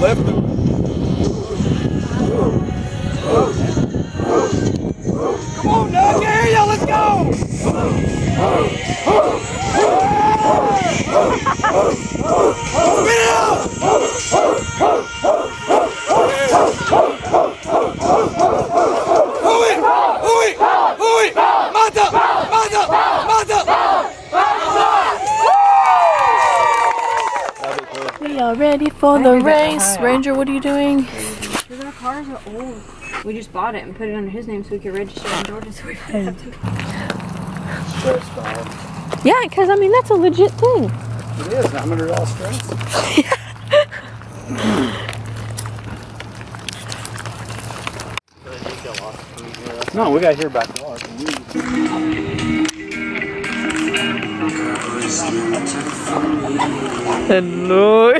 left them. Come on, Doug, Ariel, let's go! Ready for the race. Ranger, what are you doing? Because our cars are old. We just bought it and put it under his name so we could register in Georgia so we don't have to. Stress ball. Yeah, because I mean, that's a legit thing. It is. I'm under all stress. No, we got to hear back the water. Hello.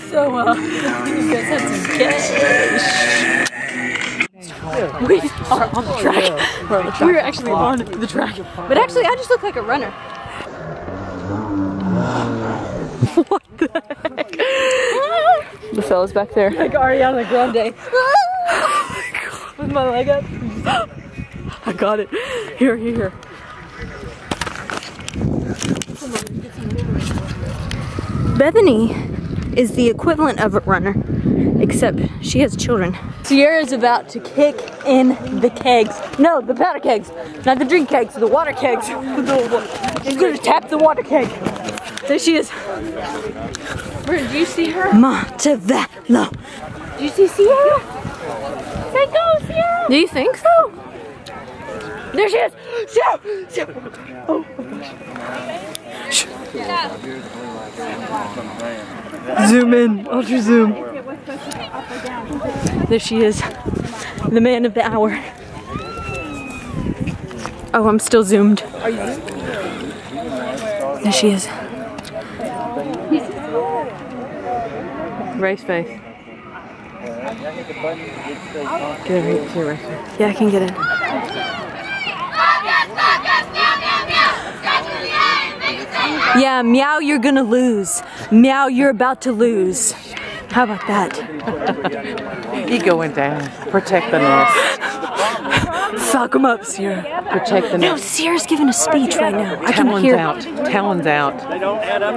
So you guys had some cash. We are on the track. We were actually on the track. But actually, I just look like a runner. What the heck? The fella's back there. Like Ariana Grande. With my leg up. I got it. Here, here. Bethany is the equivalent of a runner, except she has children. Sierra's about to kick in the kegs. No, the powder kegs. Not the drink kegs, the water kegs. She's gonna tap the water keg. There she is. Where, do you see her? Montevallo. Do you see Sierra? Say go, Sierra! Do you think so? There she is! Sierra! Sierra! Oh my gosh. Shh. Zoom in, ultra zoom. There she is, the man of the hour. Oh, I'm still zoomed. Are you? There she is. Race face. Get in here, get race face. Yeah, I can get in. Yeah, meow, you're gonna lose. Meow, you're about to lose. How about that? Ego went down. Protect the nest. Sock him up, Sierra. Protect the nest. No, Sierra's giving a speech right now. I can hear. Talon's out. They don't add up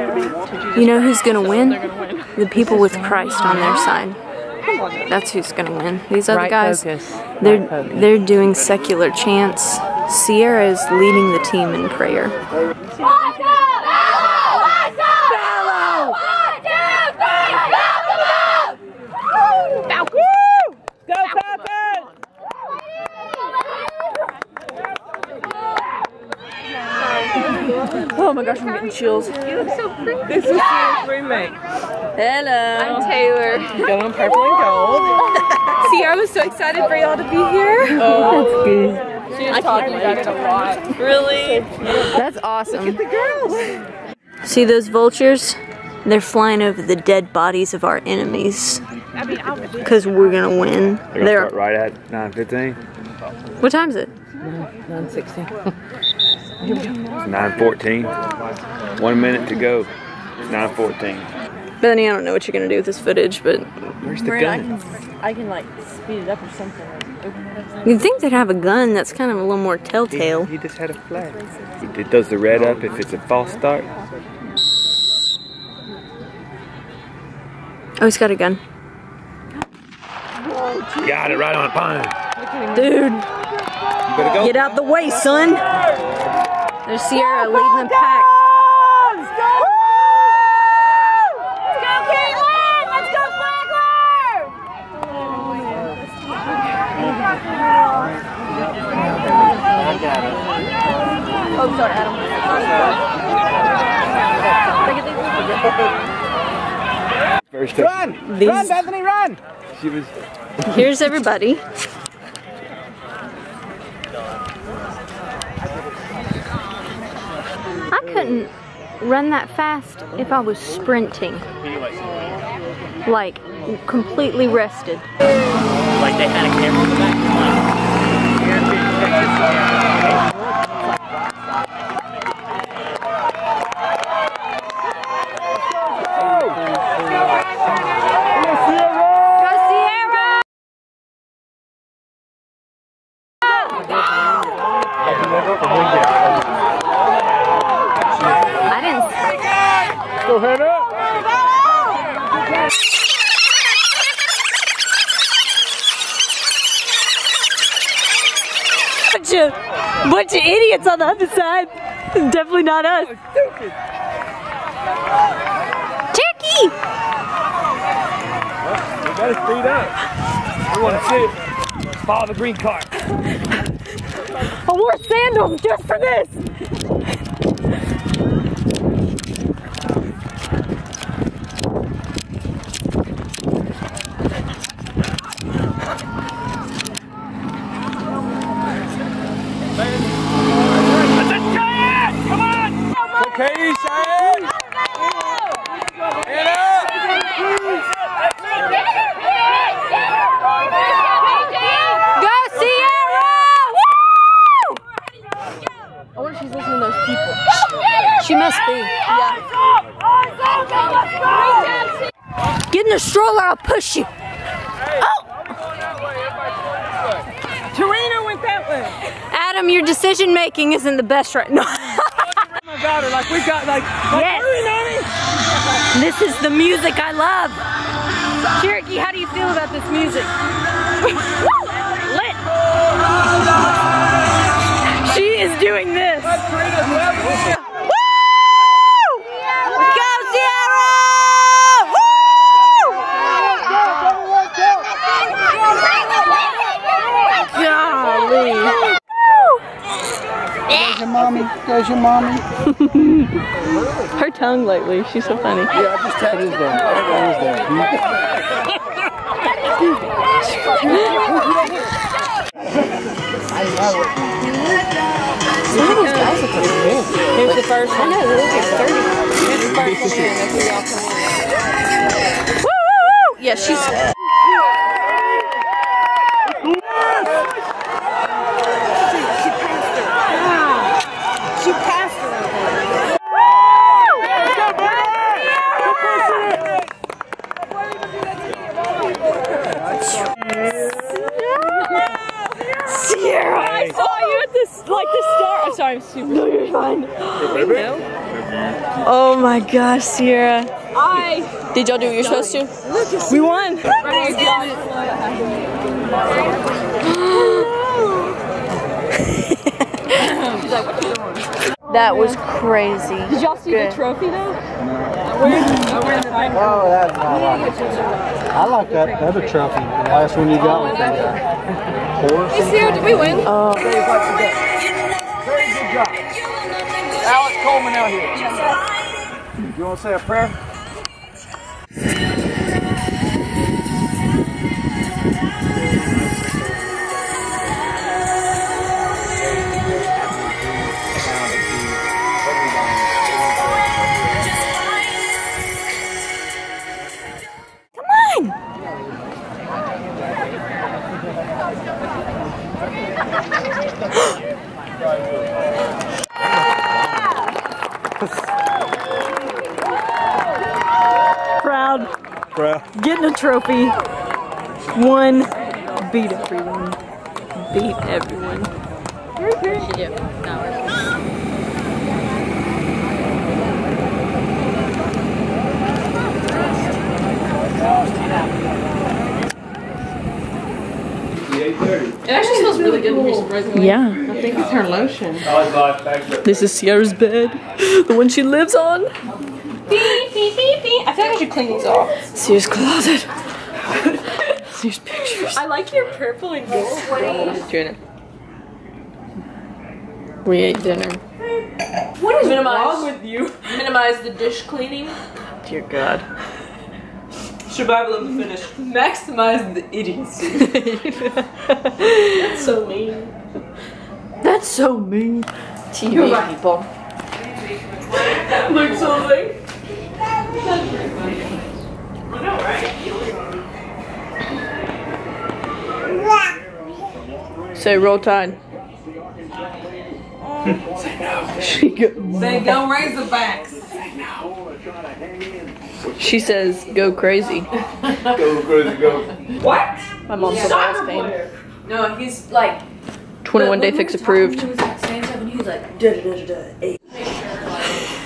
to be. You know who's gonna win? The people with Christ on their side. That's who's gonna win. These other guys, they're doing secular chants. Sierra is leading the team in prayer. Oh my gosh, I'm getting chills. You look so pretty. This is Sierra's roommate. Hello. I'm Taylor. Going purple and gold. Sierra was so excited for y'all to be here. Oh, that's good. She was talking about it a lot. Really? That's awesome. Look at the girls. See those vultures? They're flying over the dead bodies of our enemies. Because we're gonna win. They're start right at 9:15. What time is it? 9:16. 9:14. 1 minute to go. 9:14. Bethany, I don't know what you're gonna do with this footage, but where's the gun? I can like speed it up or something. You'd think they'd have a gun that's kind of a little more telltale. He just had a flag. It does the red up if it's a false start. Oh, he's got a gun. Got it right on a pine. Dude, you better go. Get out the way, son. There's Sierra leading the pack. Let's go! Let's go, Caitlin! Let's go, Flagler! Oh, sorry, Adam. First up. Run! Run, Bethany, run! She was. Here's everybody. I couldn't run that fast if I was sprinting. Like, completely rested. Like they had a camera in the back. Let's go head up. Montevallo! Bunch of idiots on the other side. It's definitely not us. Cherokee! Well, we better speed up. We want to see it. Follow the green car. I wore sandals just for this. She must be. Yeah. Get in the stroller, I'll push you. Oh! Torino went that way. Adam, your decision making isn't the best right now. Like we got yes. This is the music I love. Cherokee, how do you feel about this music? Lit. She is doing this. There's your mommy. Her tongue lately. She's so funny. Yeah, I just tapped his bone. Here's the first one. I know, it's 30. Woo, woo, woo! Yeah, she's... I'm super. No, you're fine. No. Oh my gosh, Sierra. Did y'all do what you're supposed to? We won. That was crazy. Did y'all see the trophy though? Oh, that's not like it. I like that other trophy. The last one you got with that horse. Hey, Sierra, did we win? Oh. Alex Coleman out here. You want to say a prayer? Come on! Proud. Getting a trophy. One. Beat everyone. Beat everyone. She did. It actually smells really good in here, surprisingly. Yeah. I think it's her lotion. This is Sierra's bed. The one she lives on. I feel like I should clean these off. Sierra's closet. Sierra's pictures. I like your purple and gold. We ate dinner. What is wrong with you? Minimize the dish cleaning. Dear God. Survival of the fittest. Maximize the idiocy. That's so mean. That's so mean. TV people. Looks so late. Say roll tide. Say no. Say go raise the backs. Say no. She says go crazy. Go crazy, go. What? My mom's in last pain. No, he's like 21 day fix approved. He was like saying something, he was like da da da da.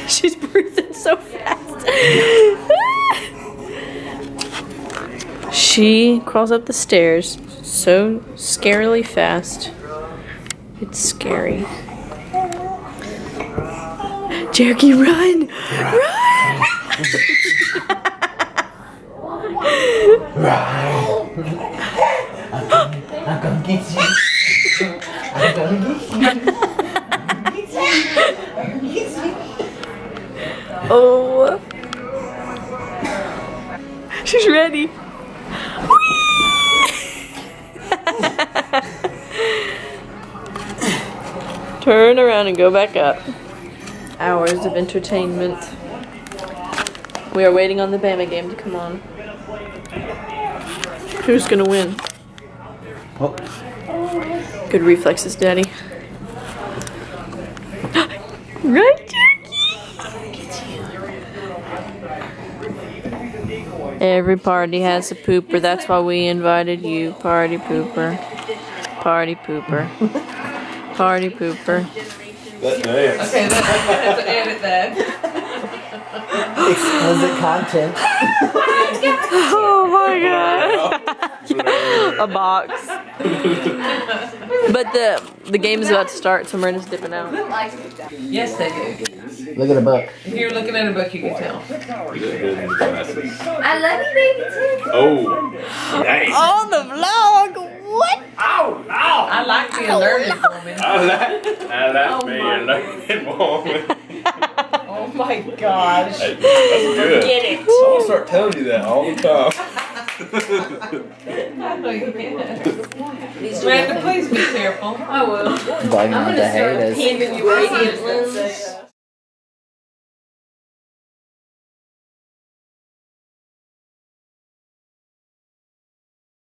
She's breathing so fast. She crawls up the stairs so scarily fast. It's scary. Cherokee, run! Run! Run! I'm gonna get you. I'm gonna get you. I'm gonna get you. I'm gonna get you. Oh. She's ready. Turn around and go back up. Hours of entertainment. We are waiting on the Bama game to come on. Who's gonna win? Oh. Good reflexes, Daddy. Right, Cherokee! Every party has a pooper. That's why we invited you. Party pooper. Party pooper. Party pooper. That dance. Okay, that's an edit then. Explicit content. Oh my God. Yeah, a box. But the game is about to start, so Myrna's dipping out. Yes, they do. Look at a book. If you're looking at a book, you can tell. I love you, baby, too. Oh, dang. On the vlog. What? Oh, no. I like being a learning woman. I like being a learning woman. Oh my gosh. That's good. Get it. I'll start telling you that all the time. Please be careful. I will. I'm going to start handing you radiant lenses.